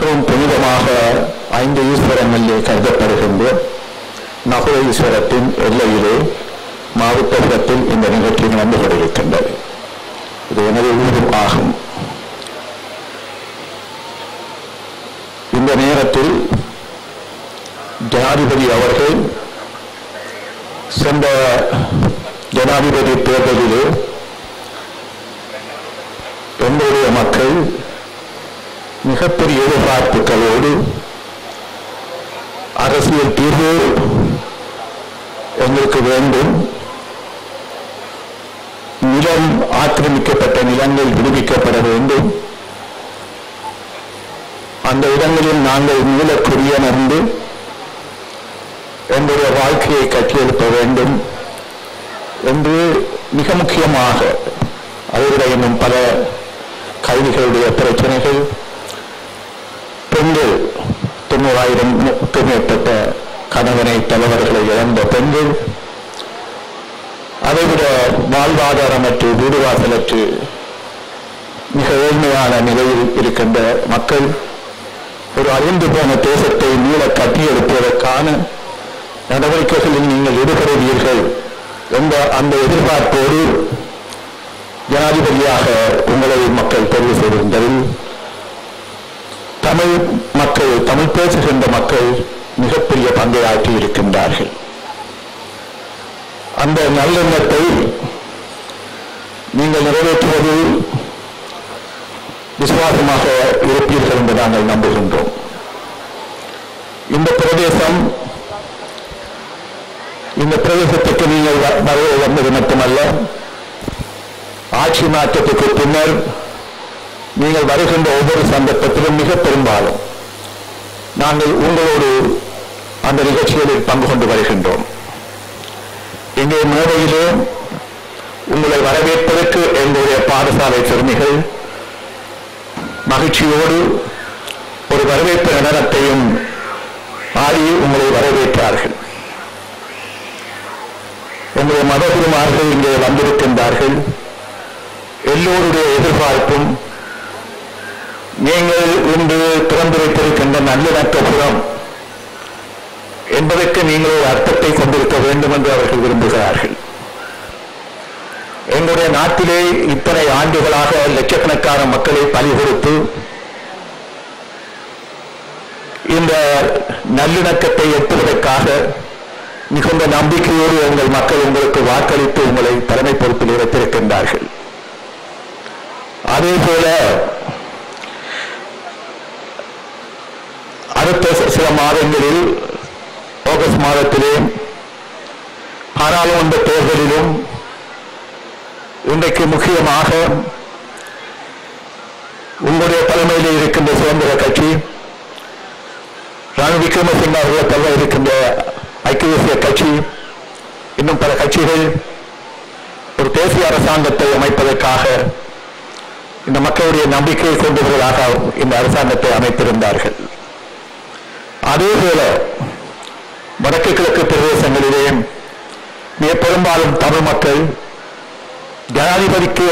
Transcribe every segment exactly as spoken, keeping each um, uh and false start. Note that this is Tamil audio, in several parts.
மிகவும் புனிதமாக ஐந்து ஈஸ்வரம் எல்லை கருதப்படுகின்ற நகர ஈஸ்வரத்தின் எல்லையிலே மாவட்டத்தில் இந்த நிகழ்ச்சி நடந்து கொண்டிருக்கின்றது. இது எனது ஊரும் ஆகும். இந்த நேரத்தில் ஜனாதிபதி அவர்கள் சென்ற ஜனாதிபதி தேர்தலிலே எங்களுடைய மக்கள் மிகப்பெரிய எதிர்பார்ப்புகளோடு அரசியல் தீர்வு எங்களுக்கு வேண்டும், நிலம் ஆக்கிரமிக்கப்பட்ட நிலங்கள் விடுவிக்கப்பட வேண்டும், அந்த இடங்களில் நாங்கள் மூலக்குரியமர்ந்து எங்களுடைய வாழ்க்கையை கட்டியெழுப்ப வேண்டும் என்று மிக முக்கியமாக அவருடைய இன்னும் பல கைதிகளுடைய பிரச்சனைகள், பெண்கள் தொண்ணூறாயிரம் மேற்பட்ட கணவனை தலைவர்களை இழந்த பெண்கள், அதைவிட வாழ்வாதாரமற்று வீடுவாசலற்று மிக ஏழ்மையான நிலையில் இருக்கின்ற மக்கள், ஒரு அழிந்து போன தேசத்தை மீள கட்டியெழுப்பதற்கான நடவடிக்கைகளில் நீங்கள் ஈடுபடுவீர்கள் என்ற அந்த எதிர்பார்ப்போடு ஜனாதிபதியாக உங்களை மக்கள் தெரிவு செய்திருந்ததில் தமிழ் மக்கள், தமிழ் பேசுகின்ற மக்கள் மிகப்பெரிய பங்கை ஆற்றி இருக்கின்றார்கள். அந்த நல்லெண்ணத்தை நீங்கள் நிறைவேற்றுவதில் விசுவாசமாக இருப்பீர்கள் என்று நாங்கள் நம்புகின்றோம். இந்த பிரதேசம் இந்த பிரதேசத்துக்கு நீங்கள் வரவே வந்தது மட்டுமல்ல, ஆட்சி மாற்றத்துக்கு பின்னர் நீங்கள் வருகின்ற ஒவ்வொரு சந்தர்ப்பத்திலும் மிக பெரும்பாலும் நாங்கள் உங்களோடு அந்த நிகழ்ச்சிகளில் பங்கு கொண்டு வருகின்றோம். இங்கே மேடையிலே உங்களை வரவேற்பதற்கு எங்களுடைய பாடசாலை சிறுமிகள் மகிழ்ச்சியோடு ஒரு வரவேற்பு நடனத்தையும் ஆடி உங்களை வரவேற்றார்கள். எங்களுடைய மதகுருமார்கள் இங்கே வந்திருக்கின்றார்கள். எல்லோருடைய எதிர்பார்ப்பும் நீங்கள் இன்று திறந்து வைத்திருக்கின்ற நல்லிணக்கபுரம் என்பதற்கு நீங்கள் ஒரு அர்த்தத்தை கொண்டிருக்க வேண்டும் என்று அவர்கள் விரும்புகிறார்கள். எங்களுடைய நாட்டிலே இத்தனை ஆண்டுகளாக லட்சக்கணக்கான மக்களை பலி கொடுத்து இந்த நல்லிணக்கத்தை எட்டுவதற்காக மிகுந்த நம்பிக்கையோடு எங்கள் மக்கள் உங்களுக்கு வாக்களித்து உங்களை தலைமை பொறுப்பில் வைத்திருக்கின்றார்கள். அதே போல அடுத்த சில மாதங்களில் ஆகஸ்ட் மாதத்திலே பாராளுமன்ற தேர்தலிலும் இன்றைக்கு முக்கியமாக உங்களுடைய தலைமையில் இருக்கின்ற சுதந்திர கட்சி, ரணில் விக்ரமசிங்க அவர்கள் தலைவர் இருக்கின்ற ஐக்கிய தேசிய கட்சி, இன்னும் பல கட்சிகள் ஒரு தேசிய அரசாங்கத்தை அமைப்பதற்காக இந்த மக்களுடைய நம்பிக்கையை கொண்டவர்களாக இந்த அரசாங்கத்தை அமைத்திருந்தார்கள். அதேபோல வடக்கு கிழக்கு பிரதேசங்களிலே மிக பெரும்பாலும் தமிழ் மக்கள் ஜனாதிபதிக்கு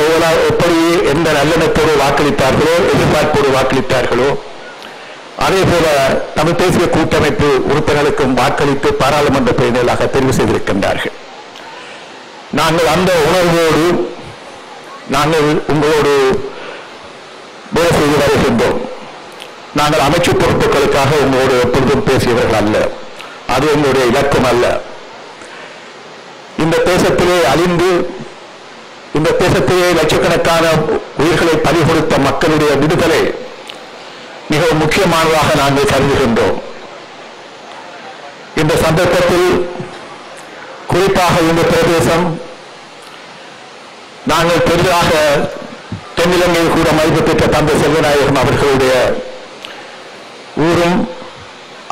எப்படி எந்த நல்லெண்ணத்தோடு வாக்களித்தார்களோ, எதிர்பார்ப்போடு வாக்களித்தார்களோ, அதே போல தமிழ் தேசிய கூட்டமைப்பு உறுப்பினர்களுக்கும் வாக்களித்து பாராளுமன்ற பிரிவினராக தெரிவு செய்திருக்கின்றார்கள். நாங்கள் அந்த உணர்வோடு நாங்கள் உங்களோடு வேலை செய்து வருகின்றோம். நாங்கள் அமைச்சு பொறுப்புகளுக்காக உங்களோடு எப்பொழுதும் பேசியவர்கள் அல்ல, அது எங்களுடைய இலக்கம் அல்ல. இந்த தேசத்திலே அழிந்து இந்த தேசத்திலே லட்சக்கணக்கான உயிர்களை பலி கொடுத்த மக்களுடைய விடுதலை மிகவும் முக்கியமானதாக நாங்கள் கருதுகின்றோம். இந்த சந்தர்ப்பத்தில் குறிப்பாக இந்த பிரதேசம் நாங்கள் பெரிதாக தென்னிலங்கையில் கூட மதிப்பு பெற்ற தந்தை செல்வநாயகம் அவர்களுடைய ஊரும்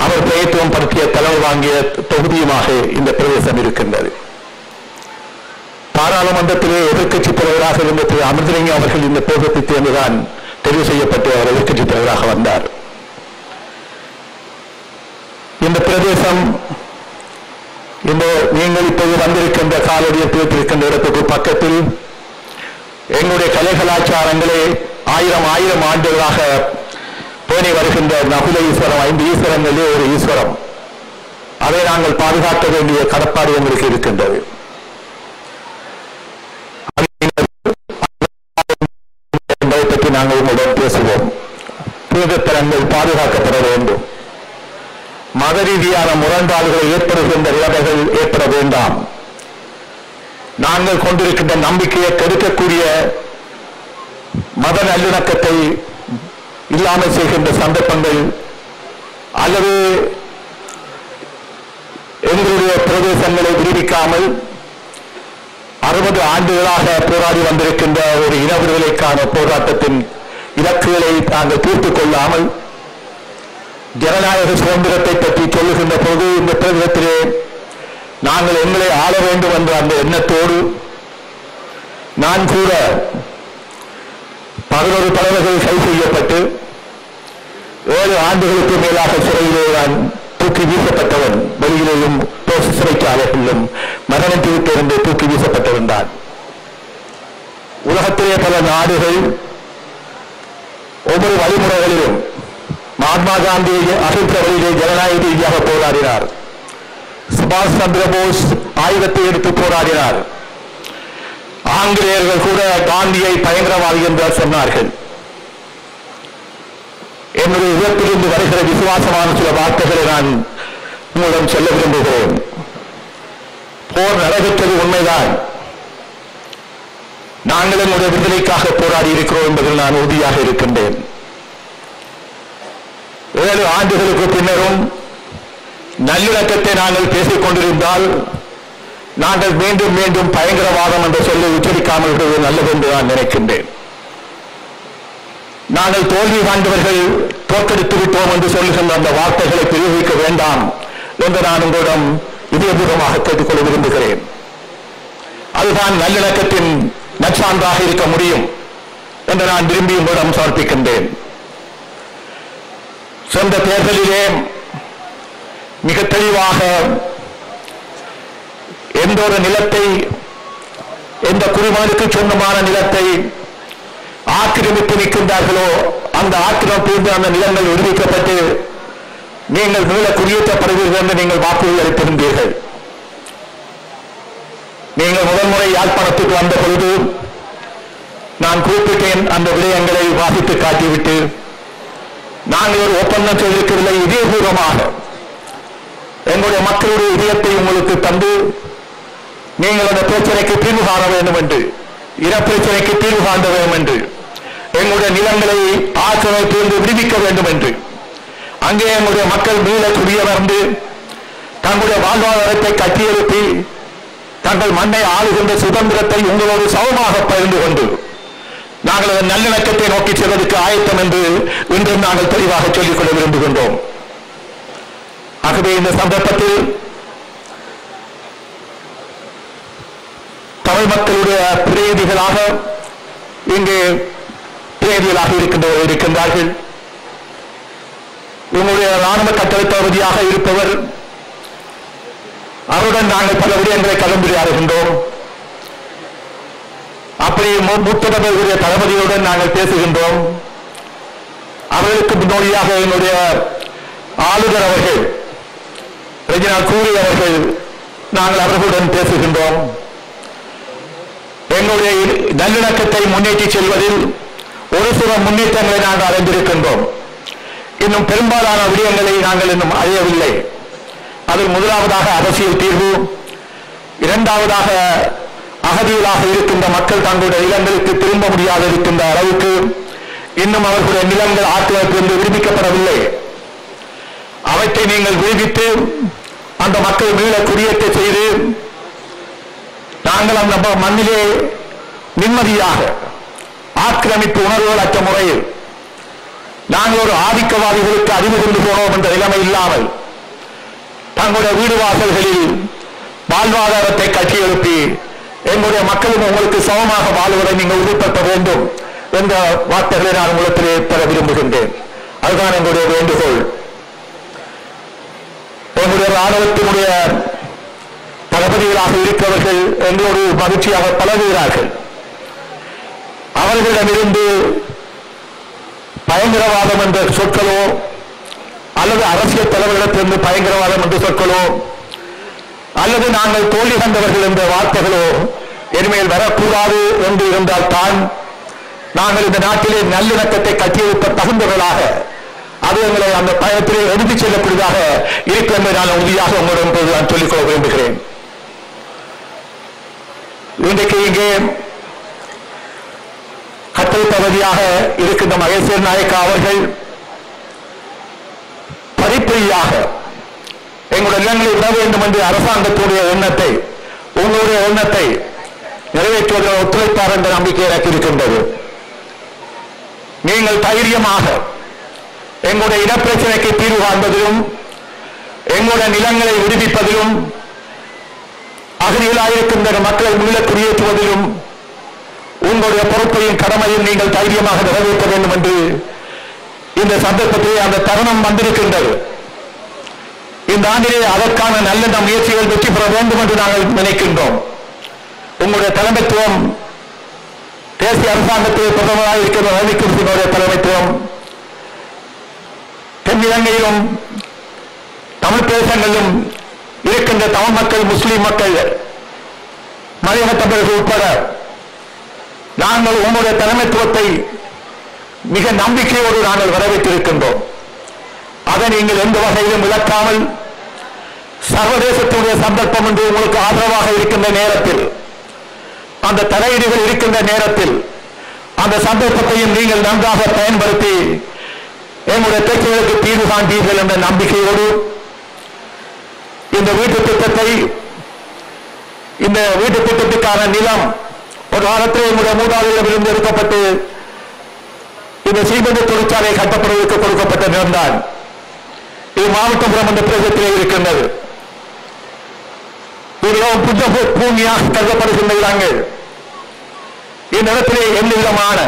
அவர் பிரயத்துவம் பற்றிய தலைவர் வாங்கிய தொகுதியுமாக இந்த பிரதேசம் இருக்கின்றது. பாராளுமன்றத்திலே எதிர்கட்சி தலைவராக இருந்த திரு அமிர்தலிங்கம் அவர்கள் இந்த பிரதேசத்தை தேர்ந்துதான் தெரிவு செய்யப்பட்டு அவர் எதிர்கட்சி தலைவராக வந்தார். இந்த பிரதேசம் இந்த நீங்கள் இப்போது வந்திருக்கின்ற காலடியை பிரித்திருக்கின்ற இடத்துக்கு பக்கத்தில் எங்களுடைய கலை கலாச்சாரங்களே ஆயிரம் ஆயிரம் ஆண்டுகளாக பேணி வருகின்ற நகுல ஈஸ்வரம் ஐந்து ஈஸ்வரங்களிலே ஒரு ஈஸ்வரம். அதை நாங்கள் பாதுகாக்க வேண்டிய கடப்பாடு எங்களுக்கு இருக்கின்றது. என்பதை பற்றி நாங்கள் உங்களுடன் பேசுவோம். பூதத்தலங்கள் பாதுகாக்கப்பட வேண்டும். மத ரீதியான முரண்பாடுகளை ஏற்படுகின்ற இழப்புகள் ஏற்பட வேண்டாம். நாங்கள் கொண்டிருக்கின்ற நம்பிக்கையை கெடுக்கக்கூடிய மத நல்லிணக்கத்தை இல்லாமல் செய்கின்ற சந்தர்ப்பங்கள் அல்லது எங்களுடைய பிரதேசங்களை விடுவிக்காமல் அறுபது ஆண்டுகளாக போராடி வந்திருக்கின்ற ஒரு இனவிடுதலைக்கான போராட்டத்தின் இலக்குகளை நாங்கள் தீர்த்துக் கொள்ளாமல் ஜனநாயக சுதந்திரத்தை பற்றி சொல்லுகின்ற போது இந்த பிரதேசத்திலே நாங்கள் எங்களை ஆள வேண்டும் என்ற அந்த எண்ணத்தோடு நான் கூட பதினோரு தலைவர்கள் கைது செய்யப்பட்டு ஏழு ஆண்டுகளுக்கு மேலாக சிறையிலே நான் தூக்கி வீசப்பட்டவன். வெளியிலேயும் சிறைச்சாலைகளிலும் மரணத்திலிருந்து தூக்கி வீசப்பட்டவன் தான். உலகத்திலே பல நாடுகள் ஒவ்வொரு வழிமுறைகளிலும் மகாத்மா காந்தி அகிம்சை வழியிலே ஜனநாயக ரீதியாக போராடினார். சுபாஷ் சந்திர போஸ் ஆயுதத்தை எடுத்து போராடினார். ஆங்கிலேயர்கள் கூட காந்தியை பயங்கரவாதி என்று சொன்னார்கள். என்னுடைய இடத்திலிருந்து வருகிற விசுவாசமான சில வார்த்தைகளை நான் உங்களிடம் சொல்ல விரும்புகிறேன். போர் நடைபெற்றது உண்மைதான். நாங்கள் என்னுடைய விடுதலைக்காக போராடி இருக்கிறோம் என்பதில் நான் உறுதியாக இருக்கின்றேன். ஏழு ஆண்டுகளுக்கு பின்னரும் நல்லிணக்கத்தை நாங்கள் பேசிக் கொண்டிருந்தால் நாங்கள் மீண்டும் மீண்டும் பயங்கரவாதம் என்ற சொல்லை உச்சரிக்காமல் விடுவது நல்லது என்று நான் நினைக்கின்றேன். நாங்கள் தோல்வி காண்டவர்கள் தோற்கடித்து விட்டோம் என்று சொல்லுகின்ற அந்த வார்த்தைகளை பிரயோகிக்க வேண்டாம் என்று நான் உங்களிடம் இதயபூர்வமாக கேட்டுக்கொள்ள விரும்புகிறேன். அதுதான் நல்லிணக்கத்தின் நற்சான்றாக இருக்க முடியும் என்று நான் விரும்பி உங்களிடம் சமர்ப்பிக்கின்றேன். சென்ற தேர்தலிலே மிக தெளிவாக எந்த ஒரு நிலத்தை எந்த குடிமகனுக்கு சொந்தமான நிலத்தை ஆக்கிரமித்து நிற்கின்றார்களோ அந்த ஆக்கிரமிப்பு அந்த நிலங்கள் விடுவிக்கப்பட்டு நீங்கள் மூல குடியேற்றப்படுவீர்கள் என்று நீங்கள் வாக்குறுதி அளித்திருந்தீர்கள். நீங்கள் முதன்முறை யாழ்ப்பாணத்துக்கு வந்த பொழுது நான் குறிப்பிட்டேன். அந்த விடயங்களை வாசித்து காட்டிவிட்டு நாங்கள் ஒரு ஒப்பந்தம் செய்திருக்கவில்லை, இதயபூர்வமாக எங்களுடைய மக்களுடைய இதயத்தை உங்களுக்கு தந்து நீங்கள் அந்த பிரச்சனைக்கு தீர்வு காண வேண்டும் என்று, இனப்பிரச்சனைக்கு தீர்வு காண வேண்டும் என்று, எங்களுடைய நிலங்களை ஆக்கிரமிப்பிலிருந்து விடுவிக்க வேண்டும் என்று, அங்கே எங்களுடைய மக்கள் மீள குடியமர்ந்து தங்களுடைய வாழ்வாதாரத்தை கட்டியெழுப்பி தங்கள் மண்ணை ஆளுகின்ற சுதந்திரத்தை உங்களோடு சமமாக பகிர்ந்து கொண்டு நாங்கள் அதன் நல்லிணக்கத்தை நோக்கி செல்வதற்கு ஆயத்தம் என்று இன்றும் நாங்கள் தெளிவாக சொல்லிக்கொள்ள விரும்புகின்றோம். ஆகவே இந்த சந்தர்ப்பத்தில் தமிழ் மக்களுடைய பிரதிநிதிகளாக இங்கு பிரதிநிதிகளாக இருக்கின்றார்கள். உங்களுடைய ராணுவ கட்டளை தளபதியாக இருப்பவர், அவருடன் நாங்கள் பல விடயங்களை கலந்துரையாடுகின்றோம். அப்படி மூத்த நபர்களுடைய தளபதியுடன் நாங்கள் பேசுகின்றோம். அவர்களுக்கு முன்னோடியாக என்னுடைய ஆளுநர் அவர்கள் ரெஜினால் கூறி அவர்கள், நாங்கள் அவர்களுடன் பேசுகின்றோம். எங்களுடைய நல்லிணக்கத்தை முன்னேற்றி செல்வதில் ஒரு சில முன்னேற்றங்களை நாங்கள் அடைந்திருக்கின்றோம். இன்னும் பெரும்பாலான விடயங்களை நாங்கள் இன்னும் அறியவில்லை. அதில் முதலாவதாக அரசியல் தீர்வு, இரண்டாவதாக அகதிகளாக இருக்கின்ற மக்கள் தங்களுடைய நிலங்களுக்கு திரும்ப முடியாது இருக்கின்ற அளவுக்கு இன்னும் அவர்களுடைய நிலங்கள் ஆக்கிரமிப்பிலிருந்து விடுவிக்கப்படவில்லை. அவற்றை நீங்கள் விடுவித்து அந்த மக்கள் மீள குடியேற்ற செய்து நாங்கள் அந்த மண்ணிலே நிம்மதியாக ஆக்கிரமிப்பு உணர்வுகள் அற்ற முறையில் நாங்கள் ஒரு ஆதிக்கவாதிகளுக்கு அறிவு கொண்டு போனோம் என்ற நிலைமை இல்லாமல் தங்களுடைய வீடு வாசல்களில் வாழ்வாதாரத்தை கட்டியெழுப்பி எங்களுடைய மக்களும் உங்களுக்கு சமமாக வாழ்வதை நீங்கள் உறுதிப்படுத்த வேண்டும் என்ற வார்த்தைகளை நான் உங்களிடத்திலே பெற விரும்புகின்றேன். அதுதான் எங்களுடைய வேண்டுகோள். எங்களுடைய ராணுவத்தினுடைய தளபதிகளாக இருக்கிறவர்கள் எங்களோடு மகிழ்ச்சியாக பழகுகிறார்கள். அவர்களிடமிருந்து ಭಯಂಕರವಾದವೆಂದು ಸೊಕ್ಕಲು ಅಲ್ಲದೆ ಅರಸಿಯ ತಲೆಗಳೆಂದು ಭಯಂಕರವಾದವೆಂದು ಸೊಕ್ಕಲು ಅಲ್ಲದೆ ನಾವು ತೋಲಿ ಬಂದವರೆಂದು ವಾರ್ತೆಗಳು ಇನ್ಮೇಲೆ ಬರಕೂಡಾದು ಎಂದು ಇರುವಂದಾಲ್ ತಾನ್ நாங்கள் இந்த நாட்டிலே நல்லிணக்கத்தை கட்டியெழுப்ப தகுந்தவர்களாக அது எங்களை அந்த பயத்திலே எடுத்துச் செல்லக்கூடியதாக இருக்கும் என்று நான் உறுதியாக உங்களிடம் நான் சொல்லிக்கொள்ள விரும்புகிறேன். இன்றைக்கு இங்கே கட்டளை பகுதியாக இருக்கின்ற மகேஸ்வர் நாயக்கா அவர்கள் படிப்படியாக எங்களுடைய இல்லங்களை விட வேண்டும் என்று அரசாங்கத்துடைய எண்ணத்தை உங்களுடைய எண்ணத்தை நிறைவேற்றுவதில் ஒத்துழைப்பார் என்ற நம்பிக்கை எனக்கு இருக்கின்றது. நீங்கள் தைரியமாக எங்களுடைய இனப்பிரச்சனைக்கு தீர்வு காண்பதிலும் எங்களுடைய நிலங்களை விடுவிப்பதிலும் அகதிகளாயிருக்கின்ற மக்களை மீள குடியேற்றுவதிலும் உங்களுடைய பொறுப்பையும் கடமையும் நீங்கள் தைரியமாக நிறைவேற்ற வேண்டும் என்று இந்த சந்தர்ப்பத்திலே அந்த தருணம் வந்திருக்கின்றது. இந்த ஆண்டிலே அதற்கான நல்ல முயற்சிகள் வெற்றி பெற வேண்டும் என்று நாங்கள் நினைக்கின்றோம். உங்களுடைய தலைமைத்துவம் தேசிய அரசாங்கத்திலே பிரதமராக இருக்கிற ரணில்குமார் தலைமைத்துவம் தென்னிலங்கையிலும் தமிழ் பிரதேசங்களிலும் இருக்கின்ற தமிழ் மக்கள் முஸ்லிம் மக்கள் மலையக தமிழர்கள் உட்பட நாங்கள் உங்களுடைய தலைமைத்துவத்தை மிக நம்பிக்கையோடு நாங்கள் வரவேற்றிருக்கின்றோம். அதை நீங்கள் எந்த வகையிலும் இழக்காமல் சர்வதேசத்தினுடைய சந்தர்ப்பம் என்று உங்களுக்கு ஆதரவாக இருக்கின்ற நேரத்தில் அந்த தலையீடுகள் இருக்கின்ற நேரத்தில் அந்த சந்தர்ப்பத்தையும் நீங்கள் நன்றாக பயன்படுத்தி எங்களுடைய பிரச்சனைகளுக்கு தீர்வு காண்பீர்கள் என்ற நம்பிக்கையோடு இந்த வீட்டு திட்டத்தை இந்த வீட்டு திட்டத்துக்கான நிலம் ஒரு வாரத்தில் எங்களுடைய மூதாதையில் இருந்து எடுக்கப்பட்டு இந்த சீமெண்ட் தொழிற்சாலை கட்டப்படுவதற்கு கொடுக்கப்பட்ட நிலம்தான் இது மாவட்டபுரம் என்ற பிரதேசத்திலே இருக்கின்றது. மிகவும் புத்த பூமியாக கருதப்படுகின்ற இடங்கள் இந்நிலத்திலே எந்த விதமான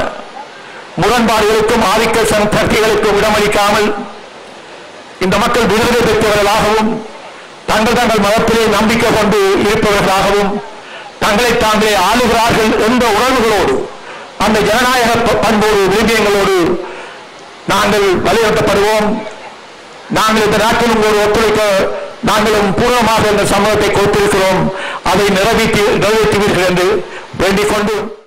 முரண்பாடுகளுக்கும் ஆதிக்க சக்திகளுக்கும் இடமளிக்காமல் இந்த மக்கள் விடுதலை பெற்றவர்களாகவும் தங்கள் தங்கள் மதத்திலே நம்பிக்கை கொண்டு இருப்பவர்களாகவும் தங்களை தாங்களே ஆளுகிறார்கள் என்ற உணர்வுகளோடு அந்த ஜனநாயக பண்போடு விரும்பியங்களோடு நாங்கள் வலியுறுத்தப்படுவோம். நாங்கள் இந்த நாட்டில் உங்களோடு ஒத்துழைக்க நாங்களும் பூர்வமாக இந்த சமூகத்தை கொடுத்திருக்கிறோம். அதை நிறைவேற்றி நிறைவேற்றுவீர்கள் என்று வேண்டிக் கொண்டு